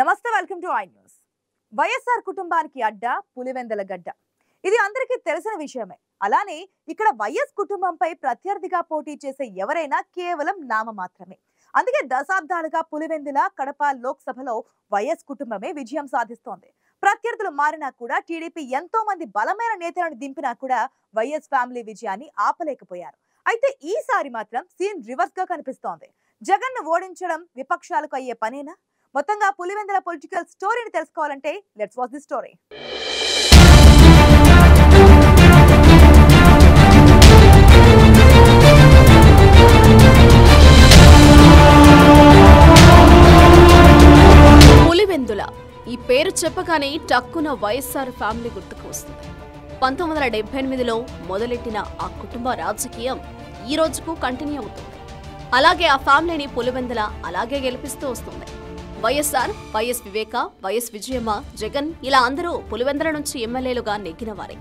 నమస్తే, welcome to I news. YSR కుటుంబానికి అడ్డ పులివెందల గడ్డ, ఇది అందరికీ తెలిసిన విషయమే. అలానే ఇక్కడ వైఎస్ కుటుంబంపై ప్రత్యర్థిగా పోటీ చేసే ఎవరైనా కేవలం నామ మాత్రమే. అందుకే దశాబ్దాలుగా పులివెందుల, కడప లోక్సభలో వైఎస్ కుటుంబమే విజయం సాధిస్తోంది. ప్రత్యర్థులు మారినా కూడా, టీడీపీ ఎంతో మంది బలమైన నేతలను దింపినా కూడా వైఎస్ ఫ్యామిలీ విజయాన్ని ఆపలేకపోయారు. అయితే ఈసారి మాత్రం సీన్ రివర్స్ గా కనిపిస్తోంది. జగన్ ను ఓడించడం విపక్షాలకు అయ్యే పనేనా? మొత్తంగా పులివెందుల పొలిటికల్ స్టోరీని తెలుసుకోవాలంటే let's watch the story. Pulivendula, ఈ పేరు చెప్పగానే టక్కున వైఎస్ఆర్ ఫ్యామిలీ గుర్తుకు వస్తుంది. 1978లో మొదలెట్టిన ఆ కుటుంబ రాజకీయం ఈ రోజుకు కంటిన్యూ అవుతుంది. అలాగే ఆ ఫ్యామిలీని పులివెందుల అలాగే గెలిపిస్తూ వస్తుంది. వైఎస్ఆర్, వైఎస్ వివేక, వైఎస్ విజయమ్మ, జగన్ ఇలా అందరూ పులివెందుల నుంచి ఎమ్మెల్యేలుగా నెగ్గిన వారే.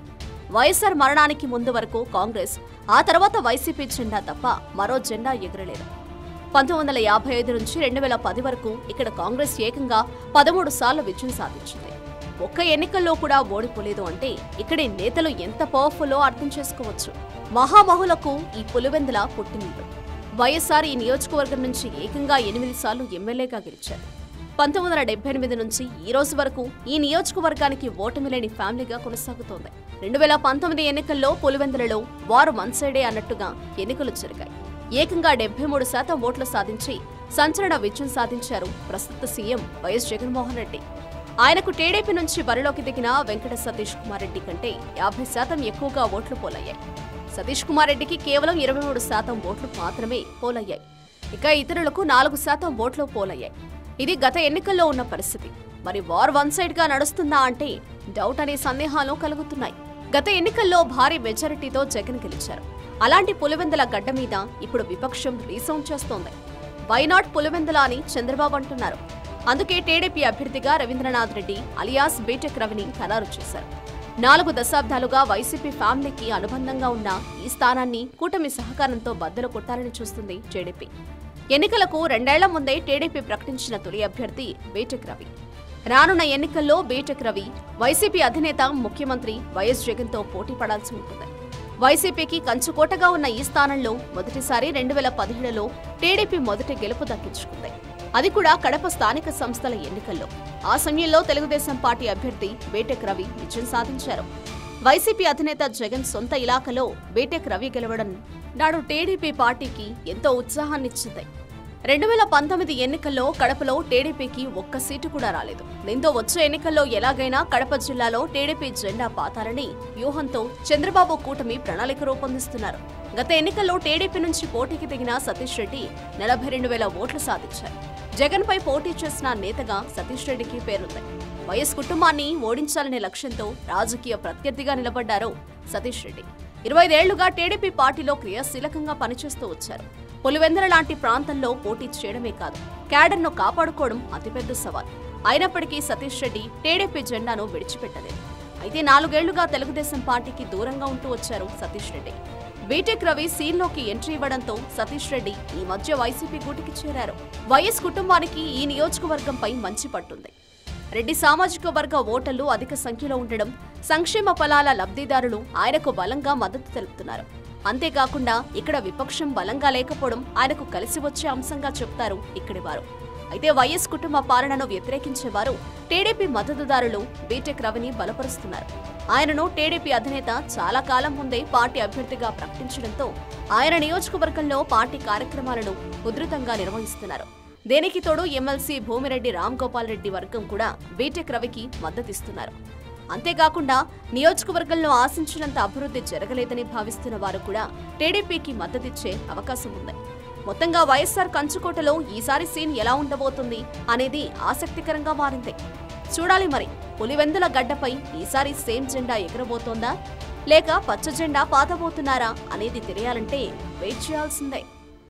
వైఎస్ఆర్ మరణానికి ముందు వరకు కాంగ్రెస్, ఆ తర్వాత వైసీపీ జెండా తప్ప మరో జెండా ఎగురలేదు. 1955 నుంచి 2010 వరకు ఇక్కడ కాంగ్రెస్ ఏకంగా 13 సార్లు విజయం సాధించింది. ఒక్క ఎన్నికల్లో కూడా ఓడిపోలేదు అంటే ఇక్కడి నేతలు ఎంత పవర్ఫుల్లో అర్థం చేసుకోవచ్చు. మహామహులకు ఈ పులివెందుల పుట్టినిల్లు. వైఎస్ఆర్ ఈ నియోజకవర్గం నుంచి ఏకంగా 8 సార్లు ఎమ్మెల్యేగా గెలిచారు. 1978 నుంచి ఈ రోజు వరకు ఈ నియోజకవర్గానికి ఓటమి లేని ఫ్యామిలీగా కొనసాగుతోంది. 2019 ఎన్నికల్లో పులివెందులలో వారు వన్ సైడే అన్నట్టుగా ఎన్నికలు జరిగాయి. ఏకంగా 73% ఓట్లు సాధించి సంచలన విజయం సాధించారు ప్రస్తుత సీఎం వైఎస్ జగన్మోహన్ రెడ్డి. ఆయనకు టీడీపీ నుంచి బరిలోకి దిగిన వెంకట సతీష్ కుమార్ రెడ్డి కంటే 50% ఎక్కువగా ఓట్లు పోలయ్యాయి. సతీష్ కుమార్ రెడ్డికి కేవలం 23% ఓట్లు మాత్రమే పోలయ్యాయి. ఇక ఇతరులకు 4% ఓట్లు పోలయ్యాయి. ఇది గత ఎన్నికల్లో ఉన్న పరిస్థితి. మరి వార్ వన్ సైడ్ గా నడుస్తుందా అంటే డౌట్ అనే సందేహాలు కలుగుతున్నాయి. గత ఎన్నికల్లో భారీ మెజారిటీతో జగన్ గెలిచారు. అలాంటి పులివెందుల గడ్డ మీద ఇప్పుడు విపక్షం రీసౌండ్ చేస్తోంది. వైనాట్ పులివెందుల అని చంద్రబాబు అంటున్నారు. అందుకే టీడీపీ అభ్యర్థిగా రవీంద్రనాథ్ రెడ్డి అలియాస్ బీటెక్ రవిని ఖరారు చేశారు. 4 దశాబ్దాలుగా వైసీపీ ఫ్యామిలీకి అనుబంధంగా ఉన్న ఈ స్థానాన్ని కూటమి సహకారంతో బద్దలు కొట్టాలని చూస్తుంది టీడీపీ. ఎన్నికలకు 2 ఏళ్ల ముందే టీడీపీ ప్రకటించిన తొలి అభ్యర్థి బీటెక్ రవి. రానున్న ఎన్నికల్లో బీటెక్ రవి వైసీపీ అధినేత, ముఖ్యమంత్రి వైఎస్ జగన్తో పోటీ పడాల్సి ఉంటుంది. వైసీపీకి కంచుకోటగా ఉన్న ఈ స్థానంలో మొదటిసారి 2017లో టీడీపీ మొదటి గెలుపు దక్కించుకుంది. అది కూడా కడప స్థానిక సంస్థల ఎన్నికల్లో. ఆ సమయంలో తెలుగుదేశం పార్టీ అభ్యర్థి బీటెక్ రవి విజయం సాధించారు. వైసీపీ అధినేత జగన్ సొంత ఇలాఖలో బీటెక్ రవి గెలవడం నాడు టీడీపీ పార్టీకి ఎంతో ఉత్సాహాన్నిచ్చింది. 2019 ఎన్నికల్లో కడపలో టీడీపీకి ఒక్క సీటు కూడా రాలేదు. దీంతో వచ్చే ఎన్నికల్లో ఎలాగైనా కడప జిల్లాలో టీడీపీ జెండా పాతాలని వ్యూహంతో చంద్రబాబు కూటమి ప్రణాళిక రూపొందిస్తున్నారు. గత ఎన్నికల్లో టీడీపీ నుంచి పోటీకి దిగిన సతీష్ రెడ్డి 42,000 ఓట్లు సాధించారు. జగన్పై పోటీ చేసిన నేతగా సతీష్ రెడ్డికి పేరుంది. వైఎస్ కుటుంబాన్ని ఓడించాలనే లక్ష్యంతో రాజకీయ ప్రత్యర్థిగా నిలబడ్డారు సతీష్ రెడ్డి. 25 ఏళ్లుగా టీడీపీ పార్టీలో క్రియాశీలకంగా పనిచేస్తూ వచ్చారు. పులివెందుల లాంటి ప్రాంతంలో పోటీ చేయడమే కాదు, క్యాడర్ను కాపాడుకోవడం అతిపెద్ద సవాల్. అయినప్పటికీ సతీష్ రెడ్డి టీడీపీ జెండాను విడిచిపెట్టలేదు. అయితే 4 ఏళ్లుగా తెలుగుదేశం పార్టీకి దూరంగా ఉంటూ వచ్చారు సతీష్ రెడ్డి. బీటెక్ రవి సీన్లోకి ఎంట్రీ ఇవ్వడంతో సతీష్ రెడ్డి ఈ మధ్య వైసీపీ గూటికి చేరారు. వైఎస్ కుటుంబానికి ఈ నియోజకవర్గంపై మంచి పట్టుంది. రెడ్డి సామాజిక వర్గ ఓటర్లు అధిక సంఖ్యలో ఉండడం, సంక్షేమ ఫలాల లబ్ధిదారులు ఆయనకు బలంగా మద్దతు తెలుపుతున్నారు. అంతేకాకుండా ఇక్కడ విపక్షం బలంగా లేకపోవడం ఆయనకు కలిసి వచ్చే అంశంగా చెప్తారు ఇక్కడి వారు. అయితే వైఎస్ కుటుంబ పాలనను వ్యతిరేకించేవారు టీడీపీ మద్దతుదారులు బీటెక్ రవిని బలపరుస్తున్నారు. ఆయనను టీడీపీ అధినేత చాలా కాలం ముందే పార్టీ అభ్యర్థిగా ప్రకటించడంతో ఆయన నియోజకవర్గంలో పార్టీ కార్యక్రమాలను ఉధృతంగా నిర్వహిస్తున్నారు. దేనికి తోడు ఎమ్మెల్సీ భూమిరెడ్డి రామ్ రెడ్డి వర్గం కూడా బీటెక్ రవికి మద్దతిస్తున్నారు. అంతేకాకుండా నియోజకవర్గంలో ఆశించినంత అభివృద్ధి జరగలేదని భావిస్తున్న వారు కూడా టీడీపీకి మద్దతిచ్చే అవకాశం ఉంది. మొత్తంగా వైఎస్ఆర్ కంచుకోటలో ఈసారి సీన్ ఎలా ఉండబోతుంది అనేది ఆసక్తికరంగా మారింది. చూడాలి మరి పులివెందుల గడ్డపై ఈసారి సేమ్ జెండా ఎగరబోతోందా లేక పచ్చ జెండా పాతబోతున్నారా అనేది తెలియాలంటే వెయిట్ చేయాల్సిందే.